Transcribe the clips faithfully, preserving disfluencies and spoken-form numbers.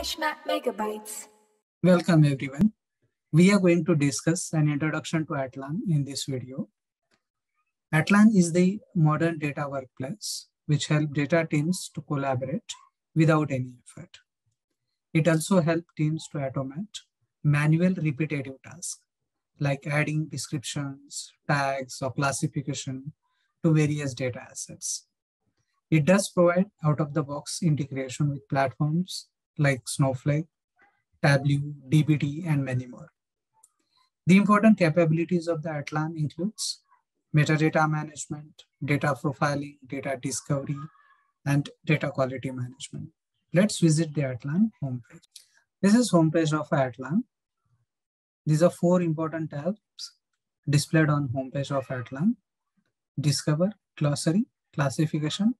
Hash map Megabytes. Welcome everyone. We are going to discuss an introduction to Atlan in this video. Atlan is the modern data workplace which helps data teams to collaborate without any effort. It also helps teams to automate manual repetitive tasks like adding descriptions, tags, or classification to various data assets. It does provide out-of-the-box integration with platforms like Snowflake, Tableau, D B T, and many more. The important capabilities of the Atlan includes metadata management, data profiling, data discovery, and data quality management. Let's visit the Atlan homepage. This is homepage of Atlan. These are four important tabs displayed on homepage of Atlan: Discover, Glossary, Classification,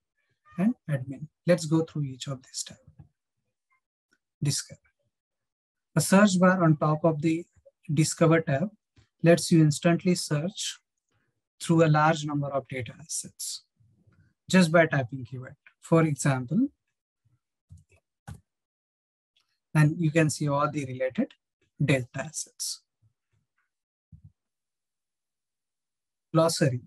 and Admin. Let's go through each of these tabs. Discover. A search bar on top of the Discover tab lets you instantly search through a large number of data assets just by typing keyword. For example, and you can see all the related data assets. Glossary.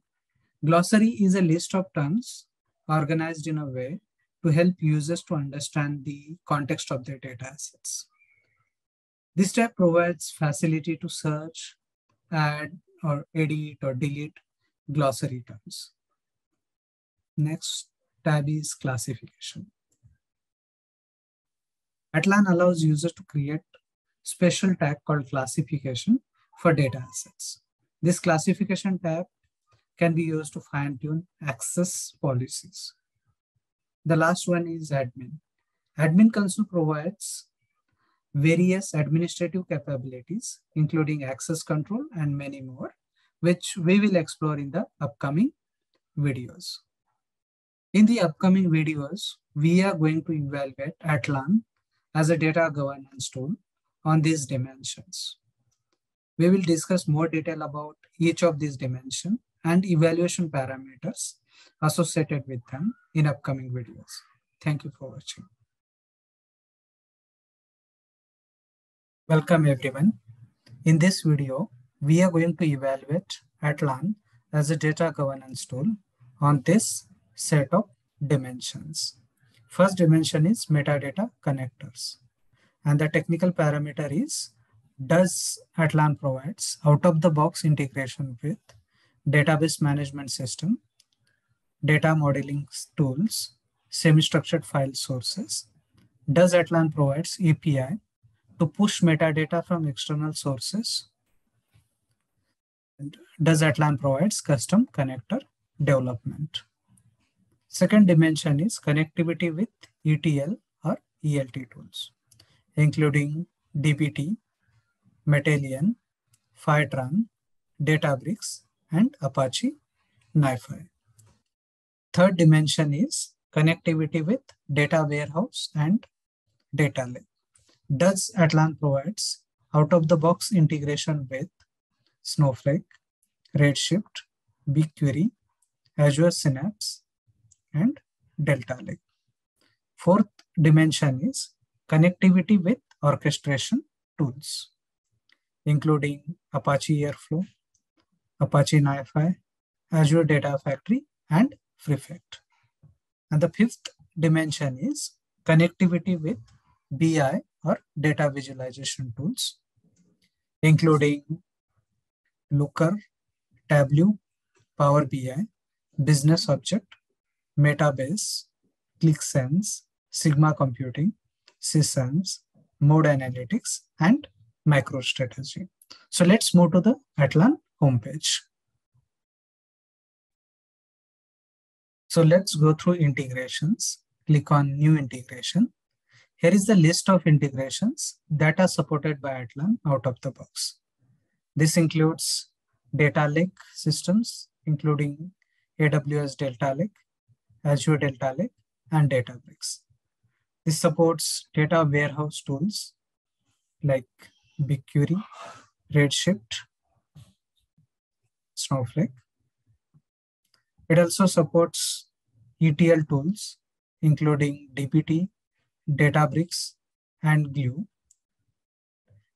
Glossary is a list of terms organized in a way to help users to understand the context of their data assets. This tab provides facility to search, add, or edit, or delete glossary terms. Next tab is classification. Atlan allows users to create special tag called classification for data assets. This classification tab can be used to fine-tune access policies. The last one is admin. Admin console provides various administrative capabilities, including access control and many more, which we will explore in the upcoming videos. In the upcoming videos, we are going to evaluate Atlan as a data governance tool on these dimensions. We will discuss more detail about each of these dimensions and evaluation parameters associated with them in upcoming videos. Thank you for watching. Welcome everyone. In this video, we are going to evaluate Atlan as a data governance tool on this set of dimensions. First dimension is metadata connectors. And the technical parameter is, does Atlan provides out-of-the-box integration with database management system, data modeling tools, semi-structured file sources. Does Atlan provides A P I to push metadata from external sources? And does Atlan provides custom connector development? Second dimension is connectivity with E T L or E L T tools, including D B T, Metallian, Firetron, Databricks, and Apache NiFi. Third dimension is connectivity with data warehouse and data lake. Does Atlan provides out-of-the-box integration with Snowflake, Redshift, BigQuery, Azure Synapse, and Delta Lake. Fourth dimension is connectivity with orchestration tools, including Apache Airflow, Apache NiFi, Azure Data Factory, and Prefect. And the fifth dimension is connectivity with B I or data visualization tools, including Looker, Tableau, Power B I, Business Object, MetaBase, Qlik Sense, Sigma Computing, Systems, Mode Analytics, and MicroStrategy. So let's move to the Atlan homepage. So let's go through integrations. Click on New Integration. Here is the list of integrations that are supported by Atlan out of the box. This includes data lake systems, including A W S Delta Lake, Azure Delta Lake, and Databricks. This supports data warehouse tools like BigQuery, Redshift, Snowflake. It also supports E T L tools, including D B T, Databricks, and glue.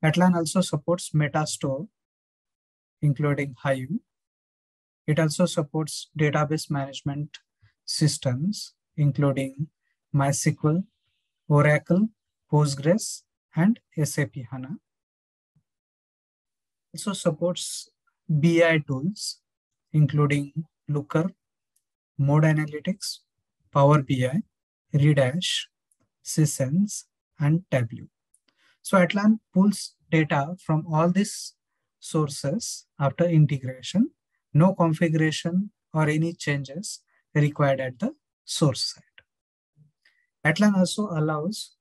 Atlan also supports Metastore, including Hive. It also supports database management systems, including MySQL, Oracle, Postgres, and S A P HANA. It also supports B I tools, including Looker, Mode Analytics, Power B I, Redash, Qlik Sense, and Tableau. So Atlan pulls data from all these sources after integration. No configuration or any changes required at the source side. Atlan also allows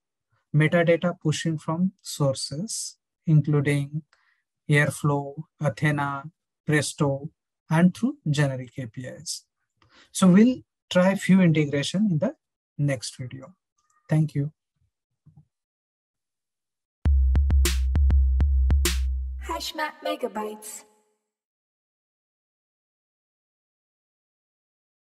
metadata pushing from sources, including Airflow, Athena, Presto, and through generic A P Is. So we'll try few integration in the next video. Thank you. Hash map megabytes.